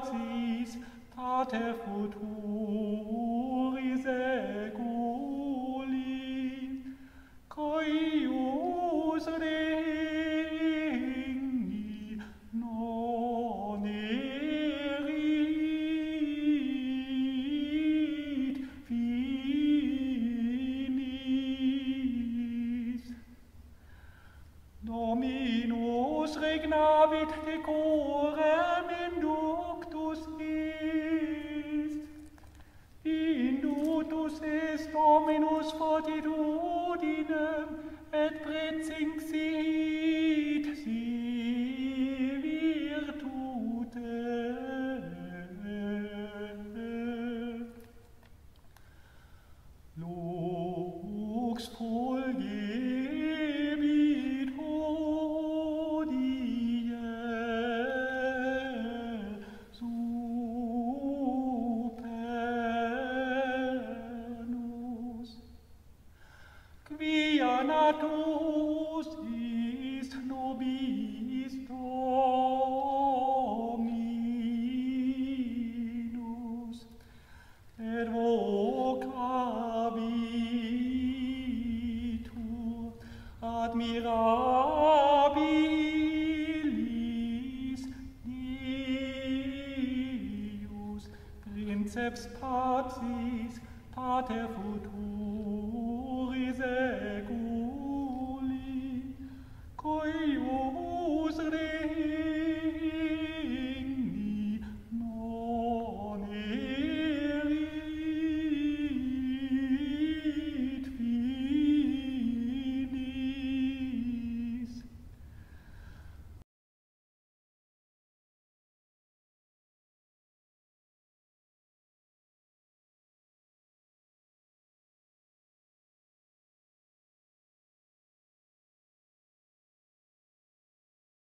Pater futuris